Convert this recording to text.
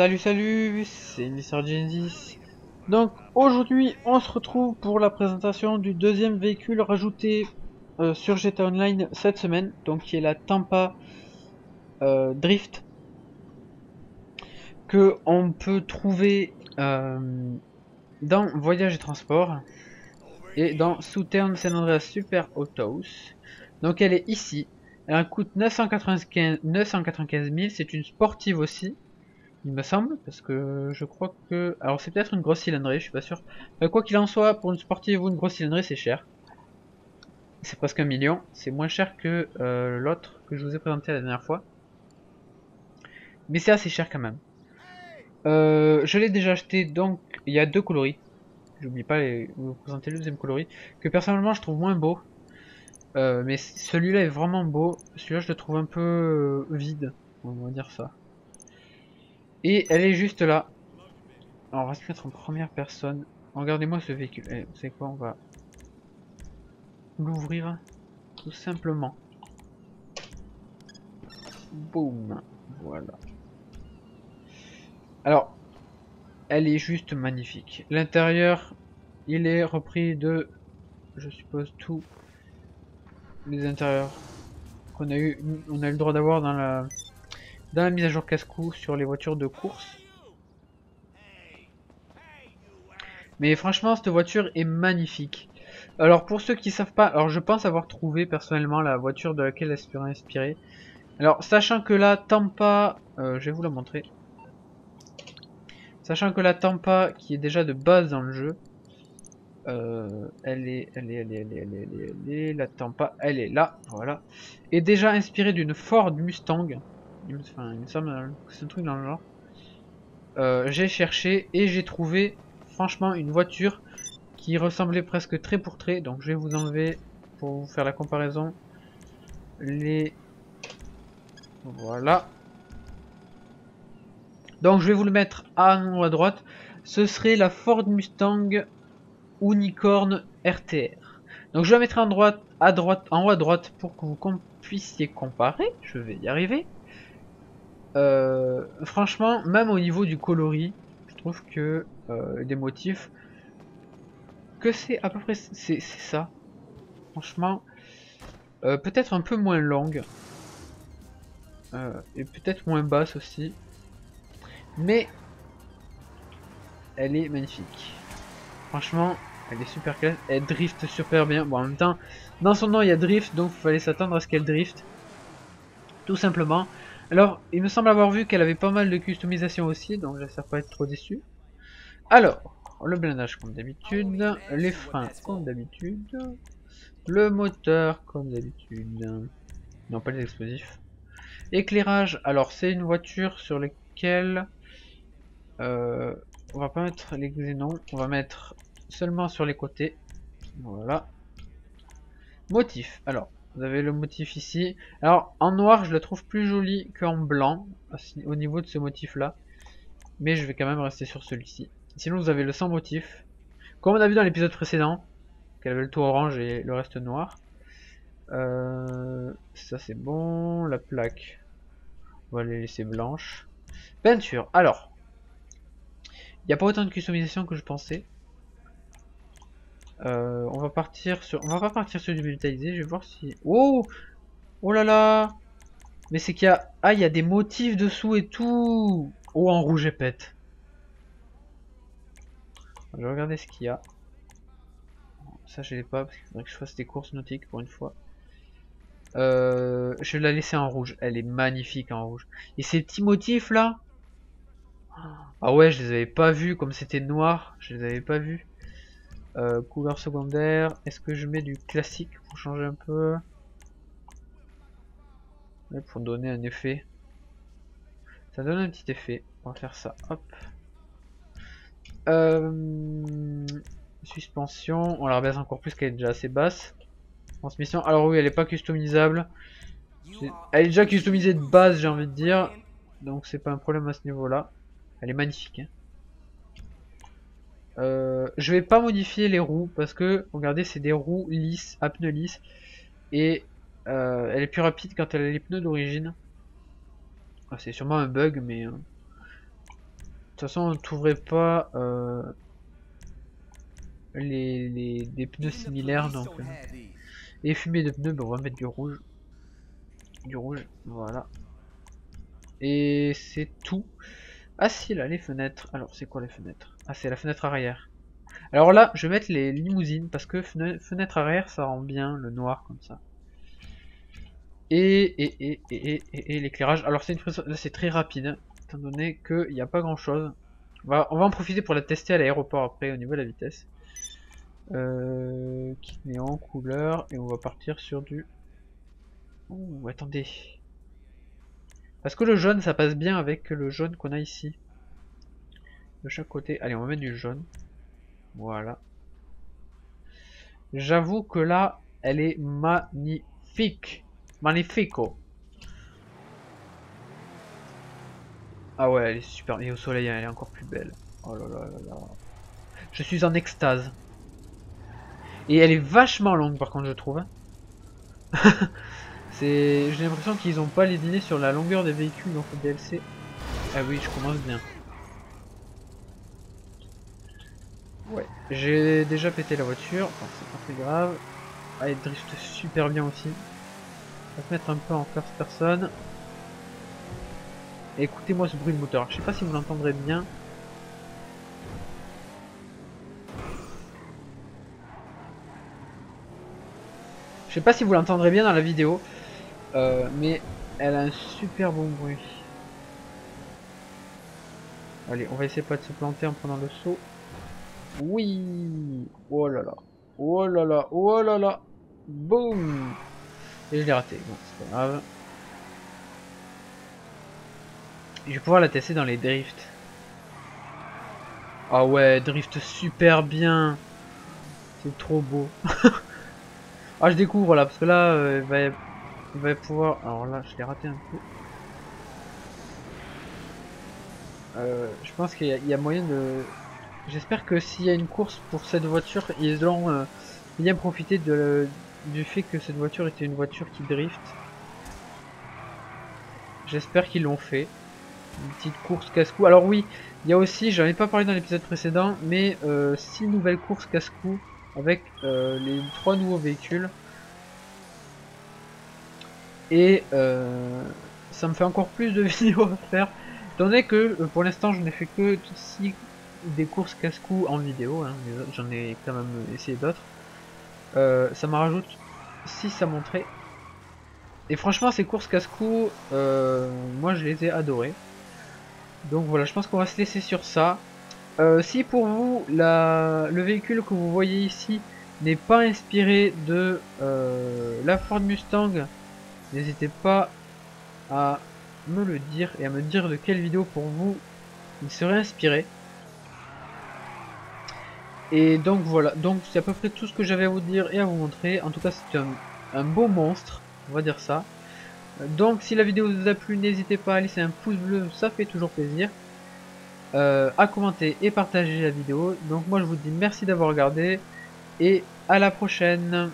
Salut, c'est Mr. Genesis. Donc aujourd'hui on se retrouve pour la présentation du deuxième véhicule rajouté sur GTA Online cette semaine, donc qui est la Tampa Drift, que on peut trouver dans Voyage et Transport et dans Souterne Saint-Andréa Super Autos. Donc elle est ici, elle coûte 995 000, c'est une sportive aussi, il me semble, parce que je crois que... Alors c'est peut-être une grosse cylindrée, je suis pas sûr. Quoi qu'il en soit, pour une sportive ou une grosse cylindrée, c'est cher. C'est presque 1 million, c'est moins cher que l'autre que je vous ai présenté la dernière fois. Mais c'est assez cher quand même. Je l'ai déjà acheté, donc il y a 2 coloris. J'oublie pas de vous présenter le deuxième coloris, que personnellement je trouve moins beau. Mais celui-là est vraiment beau, celui-là je le trouve un peu vide, on va dire ça. Et elle est juste là. Alors on va se mettre en première personne. Regardez-moi ce véhicule. Et vous savez quoi, on va l'ouvrir tout simplement. Boum. Voilà. Alors, elle est juste magnifique. L'intérieur, il est repris de, je suppose, tous les intérieurs qu'on a eu, on a eu le droit d'avoir dans la... mise à jour casse-cou sur les voitures de course. Mais franchement, cette voiture est magnifique. Alors pour ceux qui savent pas, alors je pense avoir trouvé personnellement la voiture de laquelle elle se serait inspirée. Alors sachant que la Tampa, je vais vous la montrer. Sachant que la Tampa, qui est déjà de base dans le jeu, la Tampa, elle est là, voilà. Est déjà inspirée d'une Ford Mustang. Enfin, il me semble que c'est un truc dans le genre. J'ai cherché et j'ai trouvé franchement une voiture qui ressemblait presque trait pour trait. Donc je vais vous enlever pour vous faire la comparaison. Les... Voilà. Donc je vais vous le mettre en haut à droite. Ce serait la Ford Mustang Unicorn RTR. Donc je la mettrai en, en haut à droite pour que vous puissiez comparer. Je vais y arriver. Franchement, même au niveau du coloris, je trouve que des motifs, que c'est à peu près c'est ça. Franchement, peut-être un peu moins longue et peut-être moins basse aussi, mais elle est magnifique. Franchement, elle est super classe, elle drift super bien. Bon, en même temps, dans son nom il y a drift, donc il fallait s'attendre à ce qu'elle drift, tout simplement. Alors, il me semble avoir vu qu'elle avait pas mal de customisation aussi, donc j'espère pas être trop déçu. Alors, le blindage comme d'habitude, les freins comme d'habitude, le moteur comme d'habitude, non pas les explosifs. Éclairage, alors c'est une voiture sur laquelle on va pas mettre les xénons, on va mettre seulement sur les côtés, voilà. Motif, alors. Vous avez le motif ici. Alors en noir je la trouve plus jolie qu'en blanc au niveau de ce motif là. Mais je vais quand même rester sur celui-ci. Sinon vous avez le sans motif. Comme on a vu dans l'épisode précédent. Qu'elle avait le tout orange et le reste noir. Ça c'est bon. La plaque. On va les laisser blanches. Peinture. Alors. Il n'y a pas autant de customisation que je pensais. On va partir sur... On va pas partir sur du détaillé, je vais voir si... Oh, oh là là. Mais c'est qu'il y a... Ah, il y a des motifs dessous et tout. Oh, en rouge et pète. Je vais regarder ce qu'il y a. Ça, je l'ai pas, parce qu'il faudrait que je fasse des courses nautiques pour une fois. Je vais la laisser en rouge. Elle est magnifique en rouge. Et ces petits motifs là. Ah ouais, je les avais pas vus, comme c'était noir. Je les avais pas vus. Couleur secondaire, est-ce que je mets du classique pour changer un peu, ouais, pour donner un effet, ça donne un petit effet, on va faire ça, hop. Suspension, on la rebaisse encore plus qu'elle est déjà assez basse. Transmission, alors oui elle n'est pas customisable, elle est déjà customisée de base j'ai envie de dire, donc c'est pas un problème à ce niveau là, elle est magnifique hein. Je vais pas modifier les roues parce que regardez c'est des roues lisses à pneus lisses et elle est plus rapide quand elle a les pneus d'origine. C'est sûrement un bug mais toute façon, je trouverai pas des pneus similaires, donc les fumées de pneus, bah, on va mettre du rouge, voilà. Et c'est tout. Ah si, là, les fenêtres. Alors, c'est quoi les fenêtres? Ah, c'est la fenêtre arrière. Alors là, je vais mettre les limousines parce que fenêtre arrière, ça rend bien le noir comme ça. Et l'éclairage. Alors c'est très rapide, étant donné qu'il n'y a pas grand chose. On va en profiter pour la tester à l'aéroport après au niveau de la vitesse. Kit néon, couleur, et on va partir sur du... Ouh, attendez. Parce que le jaune, ça passe bien avec le jaune qu'on a ici. De chaque côté. Allez, on va mettre du jaune. Voilà. J'avoue que là, elle est magnifique. Magnifico. Ah ouais, elle est super. Et au soleil, elle est encore plus belle. Oh là là là là. Je suis en extase. Et elle est vachement longue, par contre, je trouve. J'ai l'impression qu'ils n'ont pas lésiné sur la longueur des véhicules dans ce DLC. Ah oui, je commence bien. Ouais, j'ai déjà pété la voiture. Enfin, c'est pas très grave. Ah, elle drifte super bien aussi. On va se mettre un peu en first person. Écoutez-moi ce bruit de moteur. Je sais pas si vous l'entendrez bien. Je sais pas si vous l'entendrez bien dans la vidéo. Mais elle a un super bon bruit. Allez, on va essayer pas de se planter en prenant le saut. Oui. Oh là là. Oh là là. Oh là là. Boum. Et je l'ai raté, bon c'est pas grave. Je vais pouvoir la tester dans les drifts. Ah ouais, drift super bien. C'est trop beau. Ah je découvre là, parce que là il va pouvoir... Alors là je l'ai raté un peu. Je pense qu'il y a moyen de... J'espère que s'il y a une course pour cette voiture, ils ont bien profité de... du fait que cette voiture était une voiture qui drift. J'espère qu'ils l'ont fait. Une petite course casse-cou. Alors oui, il y a aussi, j'en ai pas parlé dans l'épisode précédent, mais 6 nouvelles courses casse-cou avec les 3 nouveaux véhicules. Et ça me fait encore plus de vidéos à faire. Étant donné que pour l'instant je n'ai fait que 6 des courses casse-cou en vidéo, hein, j'en ai quand même essayé d'autres. Ça m'en rajoute 6 à montrer. Et franchement ces courses casse-cou, moi je les ai adorées. Donc voilà, je pense qu'on va se laisser sur ça. Si pour vous le véhicule que vous voyez ici n'est pas inspiré de la Ford Mustang, n'hésitez pas à me le dire et à me dire de quelle vidéo pour vous il serait inspiré. Et donc voilà, donc c'est à peu près tout ce que j'avais à vous dire et à vous montrer. En tout cas c'est un beau monstre, on va dire ça. Donc si la vidéo vous a plu, n'hésitez pas à laisser un pouce bleu, ça fait toujours plaisir. À commenter et partager la vidéo. Donc moi je vous dis merci d'avoir regardé et à la prochaine.